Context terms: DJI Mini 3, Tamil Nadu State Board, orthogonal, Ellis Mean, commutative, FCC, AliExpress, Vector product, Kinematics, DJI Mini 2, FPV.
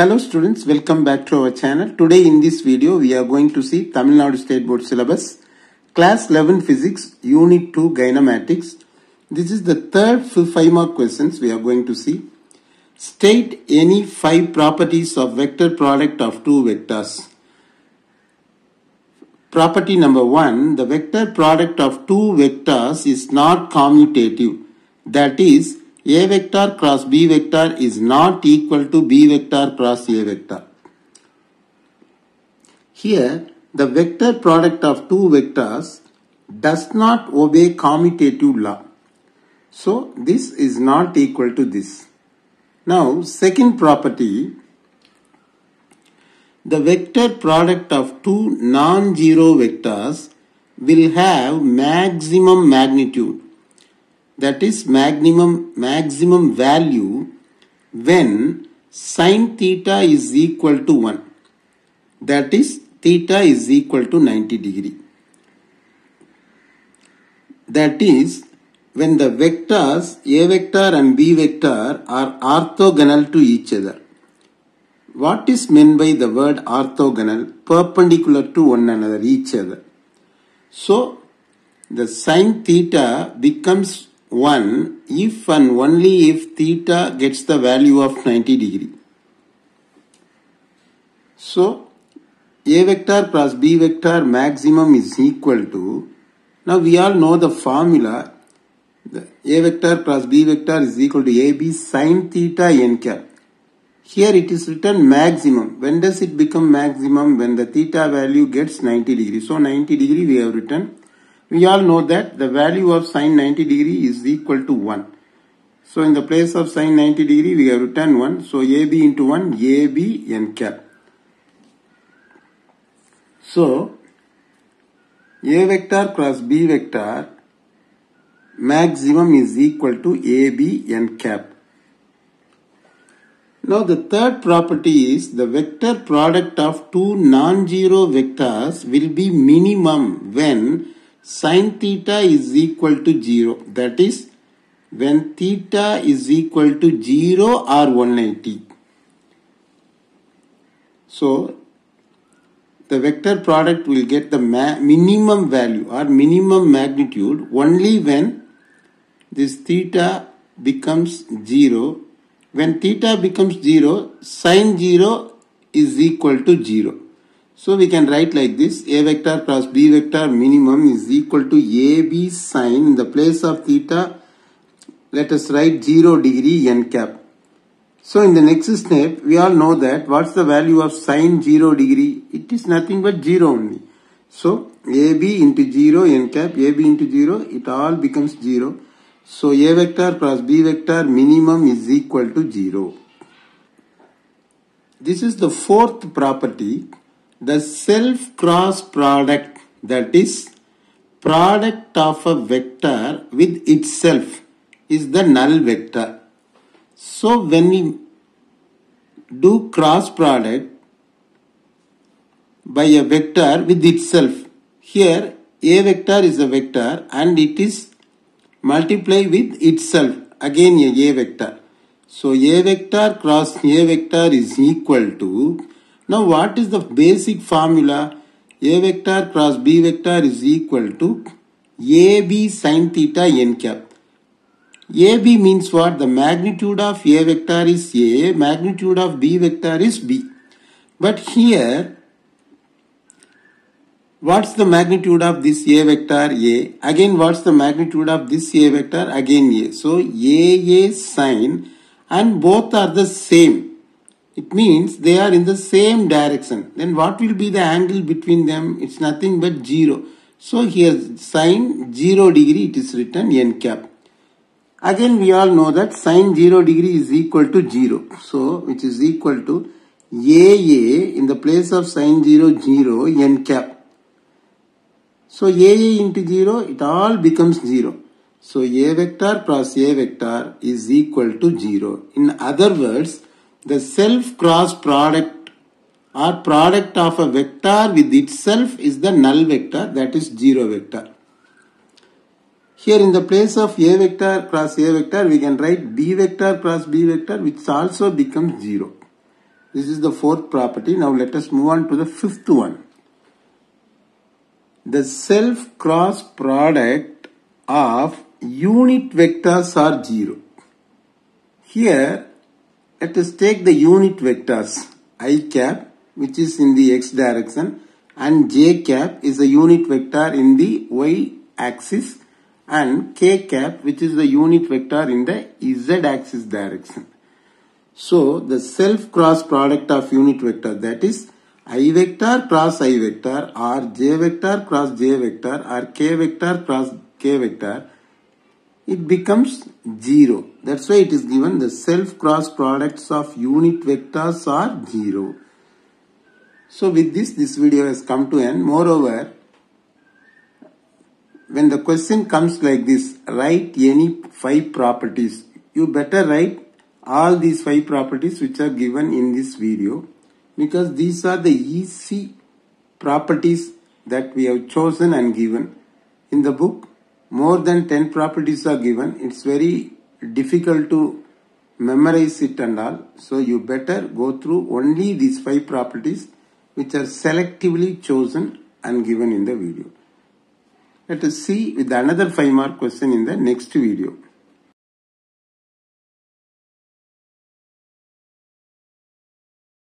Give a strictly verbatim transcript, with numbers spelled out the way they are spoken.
Hello students, welcome back to our channel. Today in this video we are going to see Tamil Nadu State Board syllabus class eleven physics unit two kinematics. This is the third five mark questions we are going to see. State any five properties of vector product of two vectors. Property number one, the vector product of two vectors is not commutative. That is, A vector cross B vector is not equal to B vector cross A vector. Here, the vector product of two vectors does not obey commutative law. So, this is not equal to this. Now, second property, the vector product of two non-zero vectors will have maximum magnitude. That is maximum, maximum value when sin theta is equal to one. That is theta is equal to ninety degree. That is when the vectors A vector and B vector are orthogonal to each other. What is meant by the word orthogonal? Perpendicular to one another, each other. So the sin theta becomes one if and only if theta gets the value of ninety degree. So A vector plus B vector maximum is equal to, now we all know the formula, the A vector plus B vector is equal to A B sin theta n cap. Here it is written maximum. When does it become maximum? When the theta value gets ninety degree. So ninety degree we have written. We all know that the value of sin ninety degree is equal to one. So in the place of sin ninety degree we have written one. So A B into one, A B n cap. So A vector cross B vector maximum is equal to A B n cap. Now the third property is the vector product of two non-zero vectors will be minimum when sin theta is equal to zero. That is, when theta is equal to zero or one hundred eighty. So, the vector product will get the minimum value or minimum magnitude only when this theta becomes zero. When theta becomes zero, sin zero is equal to zero. So we can write like this, A vector cross B vector minimum is equal to A B sin, in the place of theta, let us write zero degree n cap. So in the next step, we all know that what's the value of sin zero degree? It is nothing but zero only. So A B into zero n cap, A B into zero, it all becomes zero. So A vector cross B vector minimum is equal to zero. This is the fourth property. The self cross product, that is product of a vector with itself, is the null vector. So when we do cross product by a vector with itself, here A vector is a vector and it is multiplied with itself, again a A vector. So A vector cross A vector is equal to, now what is the basic formula? A vector cross B vector is equal to A B sin theta n cap. A B means what? The magnitude of A vector is A, magnitude of B vector is B. But here, what's the magnitude of this A vector? A. Again, what's the magnitude of this A vector? Again A. So A A sin, and both are the same. It means they are in the same direction. Then what will be the angle between them? It's nothing but zero. So here sin zero degree it is written n cap. Again we all know that sin zero degree is equal to zero. So which is equal to A A in the place of sin zero, zero n cap. So A A into zero, it all becomes zero. So A vector cross A vector is equal to zero. In other words, the self-cross product or product of a vector with itself is the null vector, that is zero vector. Here in the place of A vector cross A vector, we can write B vector cross B vector, which also becomes zero. This is the fourth property. Now let us move on to the fifth one. The self cross product of unit vectors are zero. Here let us take the unit vectors I cap, which is in the x direction, and j cap is a unit vector in the y axis, and k cap, which is the unit vector in the z axis direction. So the self cross product of unit vector, that is I vector cross I vector, or j vector cross j vector, or k vector cross k vector, it becomes zero. That's why it is given the self cross products of unit vectors are zero. So with this, this video has come to end. Moreover, when the question comes like this, write any five properties, you better write all these five properties which are given in this video, because these are the easy properties that we have chosen and given. In the book, more than ten properties are given. It's very difficult to memorize it and all. So you better go through only these five properties which are selectively chosen and given in the video. Let us see with another five mark question in the next video.